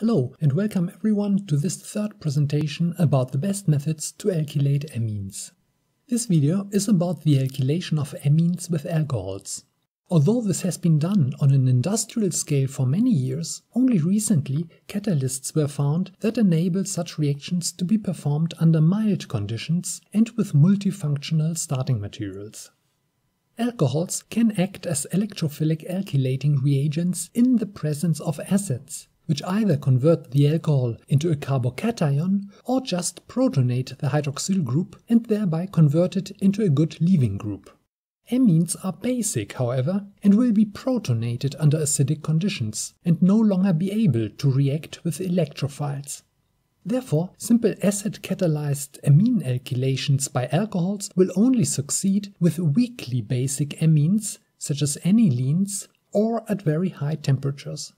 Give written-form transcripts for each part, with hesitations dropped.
Hello and welcome everyone to this third presentation about the best methods to alkylate amines. This video is about the alkylation of amines with alcohols. Although this has been done on an industrial scale for many years, only recently catalysts were found that enable such reactions to be performed under mild conditions and with multifunctional starting materials. Alcohols can act as electrophilic alkylating reagents in the presence of acids, which either convert the alcohol into a carbocation or just protonate the hydroxyl group and thereby convert it into a good leaving group. Amines are basic, however, and will be protonated under acidic conditions and no longer be able to react with electrophiles. Therefore, simple acid-catalyzed amine alkylations by alcohols will only succeed with weakly basic amines, such as anilines, or at very high temperatures.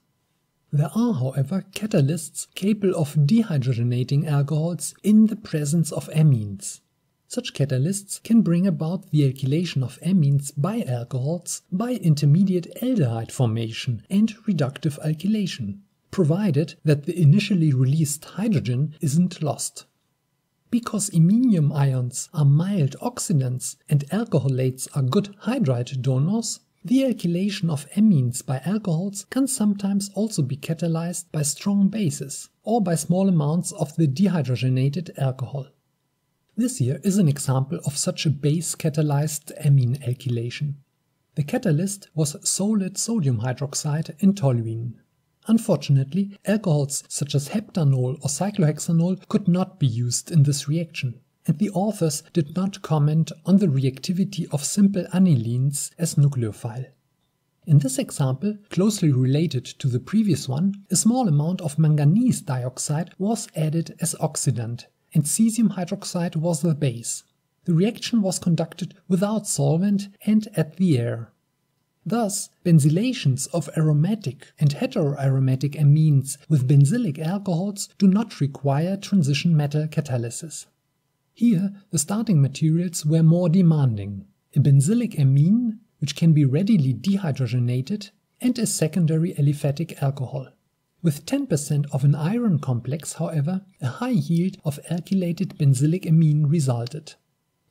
There are, however, catalysts capable of dehydrogenating alcohols in the presence of amines. Such catalysts can bring about the alkylation of amines by alcohols by intermediate aldehyde formation and reductive alkylation, provided that the initially released hydrogen isn't lost. Because iminium ions are mild oxidants and alcoholates are good hydride donors, the alkylation of amines by alcohols can sometimes also be catalyzed by strong bases or by small amounts of the dehydrogenated alcohol. This here is an example of such a base-catalyzed amine alkylation. The catalyst was solid sodium hydroxide in toluene. Unfortunately, alcohols such as heptanol or cyclohexanol could not be used in this reaction, and the authors did not comment on the reactivity of simple anilines as nucleophile. In this example, closely related to the previous one, a small amount of manganese dioxide was added as oxidant, and cesium hydroxide was the base. The reaction was conducted without solvent and at the air. Thus, benzylations of aromatic and heteroaromatic amines with benzylic alcohols do not require transition metal catalysis. Here, the starting materials were more demanding: a benzylic amine, which can be readily dehydrogenated, and a secondary aliphatic alcohol. With 10% of an iron complex, however, a high yield of alkylated benzylic amine resulted.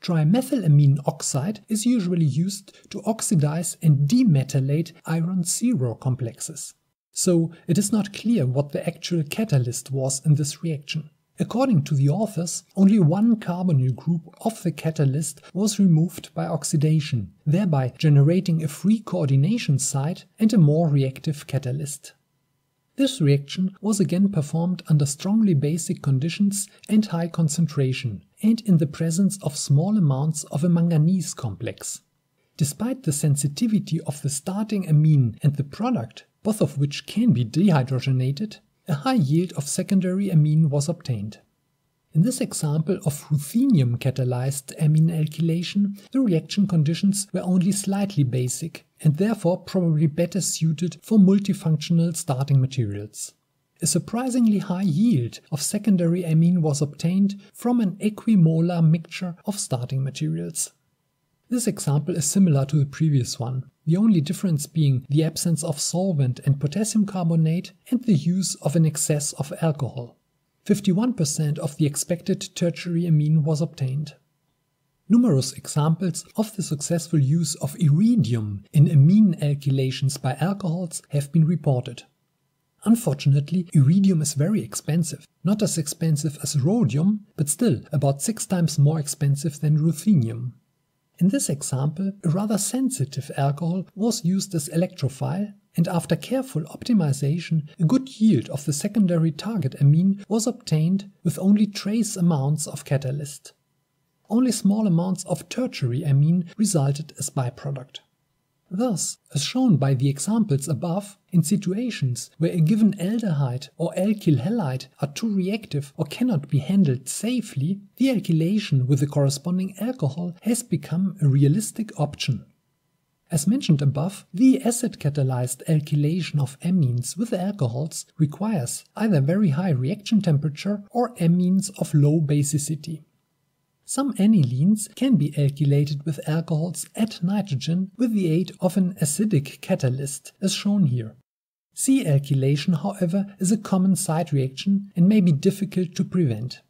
Trimethylamine oxide is usually used to oxidize and demetalate iron zero complexes, so it is not clear what the actual catalyst was in this reaction. According to the authors, only one carbonyl group of the catalyst was removed by oxidation, thereby generating a free coordination site and a more reactive catalyst. This reaction was again performed under strongly basic conditions and high concentration, and in the presence of small amounts of a manganese complex. Despite the sensitivity of the starting amine and the product, both of which can be dehydrogenated, a high yield of secondary amine was obtained. In this example of ruthenium-catalyzed amine alkylation, the reaction conditions were only slightly basic and therefore probably better suited for multifunctional starting materials. A surprisingly high yield of secondary amine was obtained from an equimolar mixture of starting materials. This example is similar to the previous one, the only difference being the absence of solvent and potassium carbonate and the use of an excess of alcohol. 51% of the expected tertiary amine was obtained. Numerous examples of the successful use of iridium in amine alkylations by alcohols have been reported. Unfortunately, iridium is very expensive, not as expensive as rhodium, but still about 6 times more expensive than ruthenium. In this example, a rather sensitive alcohol was used as electrophile, and after careful optimization, a good yield of the secondary target amine was obtained with only trace amounts of catalyst. Only small amounts of tertiary amine resulted as byproduct. Thus, as shown by the examples above, in situations where a given aldehyde or alkyl halide are too reactive or cannot be handled safely, the alkylation with the corresponding alcohol has become a realistic option. As mentioned above, the acid-catalyzed alkylation of amines with alcohols requires either very high reaction temperature or amines of low basicity. Some anilines can be alkylated with alcohols at nitrogen with the aid of an acidic catalyst, as shown here. C-alkylation, however, is a common side reaction and may be difficult to prevent.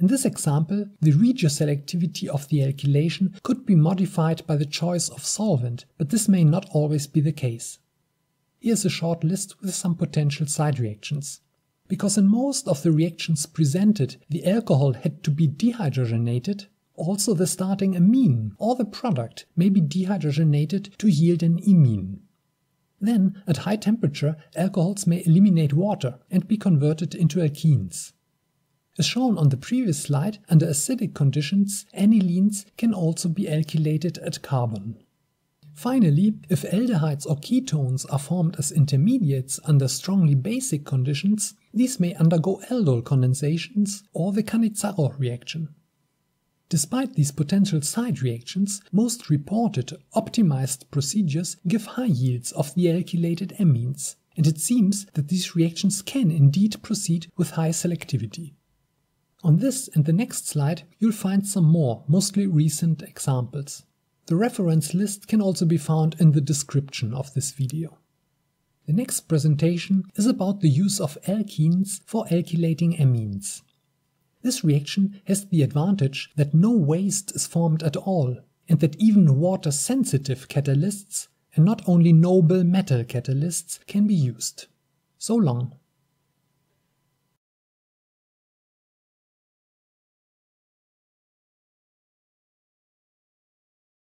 In this example, the regioselectivity of the alkylation could be modified by the choice of solvent, but this may not always be the case. Here's a short list with some potential side reactions. Because in most of the reactions presented, the alcohol had to be dehydrogenated, also the starting amine or the product may be dehydrogenated to yield an imine. Then, at high temperature, alcohols may eliminate water and be converted into alkenes. As shown on the previous slide, under acidic conditions, anilines can also be alkylated at carbon. Finally, if aldehydes or ketones are formed as intermediates under strongly basic conditions, these may undergo aldol condensations or the Cannizzaro reaction. Despite these potential side reactions, most reported optimized procedures give high yields of the alkylated amines, and it seems that these reactions can indeed proceed with high selectivity. On this and the next slide, you'll find some more, mostly recent examples. The reference list can also be found in the description of this video. The next presentation is about the use of alkenes for alkylating amines. This reaction has the advantage that no waste is formed at all, and that even water-sensitive catalysts, and not only noble metal catalysts, can be used. So long.